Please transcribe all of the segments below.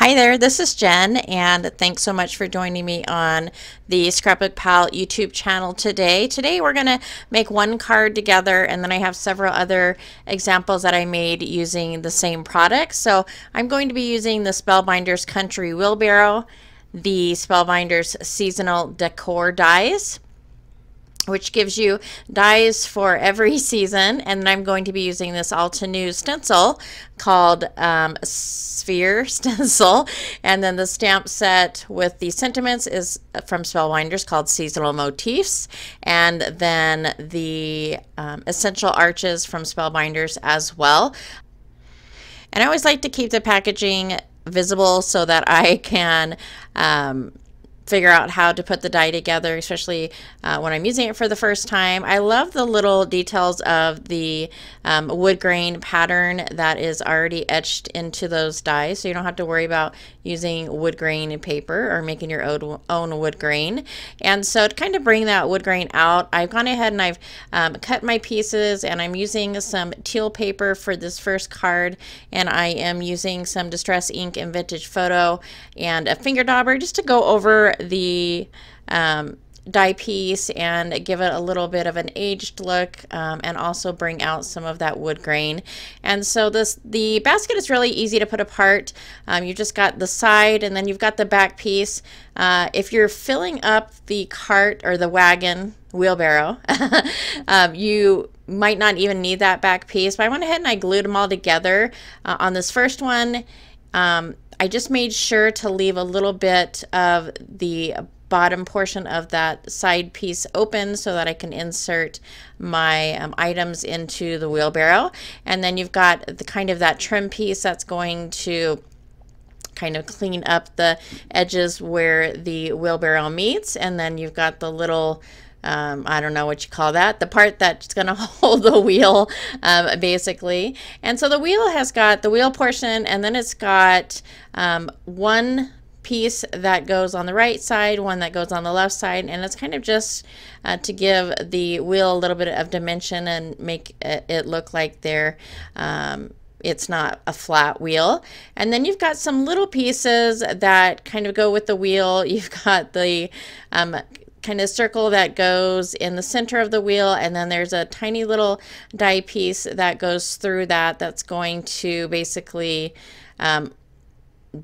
Hi there, this is Jen, and thanks so much for joining me on the Scrapbook Pal YouTube channel today. Today we're going to make one card together, and then I have several other examples that I made using the same product. So I'm going to be using the Spellbinders Country Wheelbarrow, the Spellbinders Seasonal Decor Dies, which gives you dies for every season, and I'm going to be using this Altenew stencil called Sphere Stencil, and then the stamp set with the sentiments is from Spellbinders called Seasonal Motifs, and then the Essential Arches from Spellbinders as well. And I always like to keep the packaging visible so that I can figure out how to put the die together, especially when I'm using it for the first time. I love the little details of the wood grain pattern that is already etched into those dies, so you don't have to worry about using wood grain paper or making your own wood grain. And so to kind of bring that wood grain out, I've gone ahead and I've cut my pieces, and I'm using some teal paper for this first card, and I am using some Distress ink and Vintage Photo and a finger dauber just to go over the die piece and give it a little bit of an aged look, and also bring out some of that wood grain. And so the basket is really easy to put apart. You've just got the side, and then you've got the back piece. If you're filling up the cart or the wagon wheelbarrow, you might not even need that back piece, but I went ahead and I glued them all together. On this first one, I just made sure to leave a little bit of the bottom portion of that side piece open so that I can insert my items into the wheelbarrow. And then you've got the kind of that trim piece that's going to kind of clean up the edges where the wheelbarrow meets. And then you've got the little I don't know what you call that, the part that's going to hold the wheel, basically. And so the wheel has got the wheel portion, and then it's got one piece that goes on the right side, one that goes on the left side, and it's kind of just to give the wheel a little bit of dimension and make it look like they're it's not a flat wheel. And then you've got some little pieces that kind of go with the wheel. You've got the kind of circle that goes in the center of the wheel, and then there's a tiny little die piece that goes through that, that's going to basically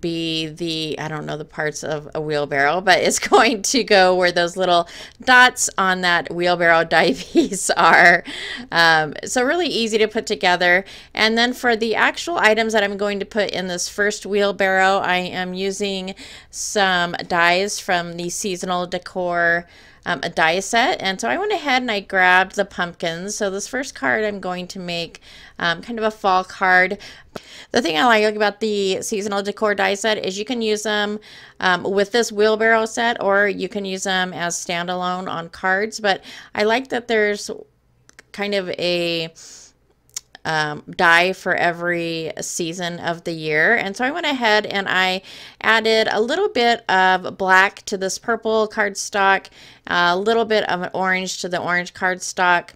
be the, I don't know the parts of a wheelbarrow, but it's going to go where those little dots on that wheelbarrow die piece are. So really easy to put together. And then for the actual items that I'm going to put in this first wheelbarrow, I am using some dies from the Seasonal Decor a die set. And so I went ahead and I grabbed the pumpkins. So this first card I'm going to make kind of a fall card. The thing I like about the Seasonal Decor die set is you can use them with this wheelbarrow set, or you can use them as standalone on cards. But I like that there's kind of a die for every season of the year. And so I went ahead and I added a little bit of black to this purple cardstock, a little bit of an orange to the orange cardstock.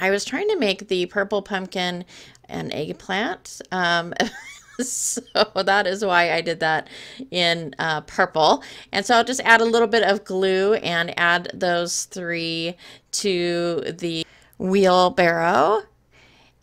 I was trying to make the purple pumpkin an eggplant. So that is why I did that in purple. And so I'll just add a little bit of glue and add those three to the wheelbarrow.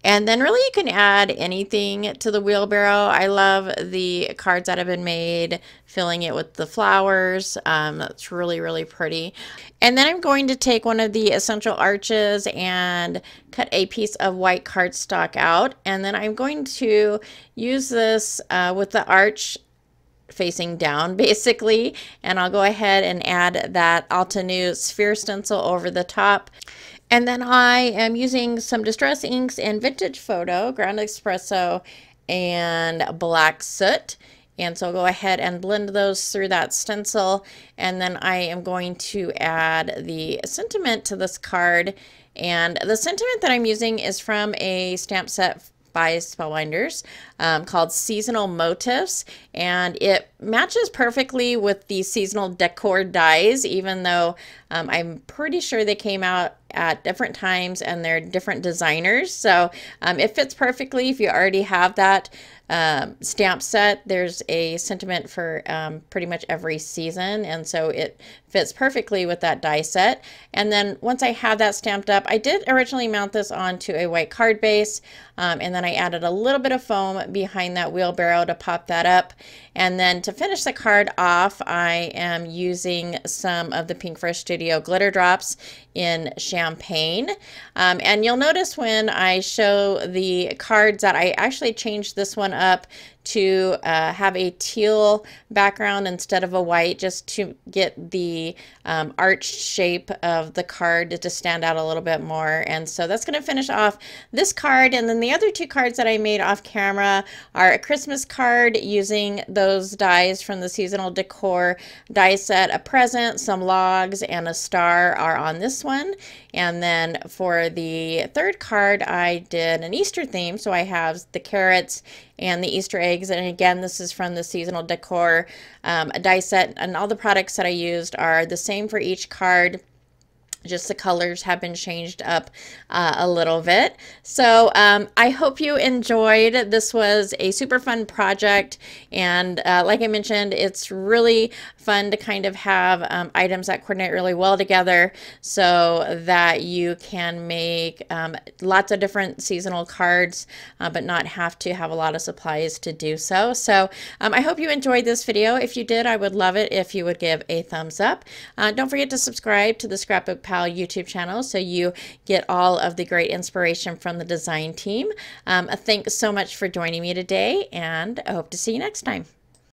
And then really you can add anything to the wheelbarrow. I love the cards that have been made, filling it with the flowers. That's really, really pretty. And then I'm going to take one of the Essential Arches and cut a piece of white cardstock out. And then I'm going to use this with the arch facing down, basically. And I'll go ahead and add that Altenew Sphere Stencil over the top. And then I am using some Distress inks and Vintage Photo, Ground Espresso, and Black Soot. And so I'll go ahead and blend those through that stencil. And then I am going to add the sentiment to this card. And the sentiment that I'm using is from a stamp set by Spellbinders called Seasonal Motifs, and it matches perfectly with the Seasonal Decor dies, even though I'm pretty sure they came out at different times and they're different designers. So it fits perfectly if you already have that stamp set. There's a sentiment for pretty much every season, and so it fits perfectly with that die set. And then once I had that stamped up, I did originally mount this onto a white card base, and then I added a little bit of foam behind that wheelbarrow to pop that up. And then to finish the card off, I am using some of the Pinkfresh Studio Glitter Drops in Champagne. And you'll notice when I show the cards that I actually changed this one up to have a teal background instead of a white, just to get the arched shape of the card to stand out a little bit more. And so that's going to finish off this card. And then the other two cards that I made off camera are a Christmas card using those dies from the Seasonal Decor die set. A present, some logs, and a star are on this one. And then for the third card, I did an Easter theme, so I have the carrots and the Easter eggs. And again, this is from the Seasonal Decor die set, and all the products that I used are the same for each card, just the colors have been changed up a little bit. So I hope you enjoyed. This was a super fun project, and like I mentioned, it's really fun to kind of have items that coordinate really well together so that you can make lots of different seasonal cards, but not have to have a lot of supplies to do so. So I hope you enjoyed this video. If you did, I would love it if you would give a thumbs up. Don't forget to subscribe to the Scrapbook Pal YouTube channel so you get all of the great inspiration from the design team. Thanks so much for joining me today, and I hope to see you next time.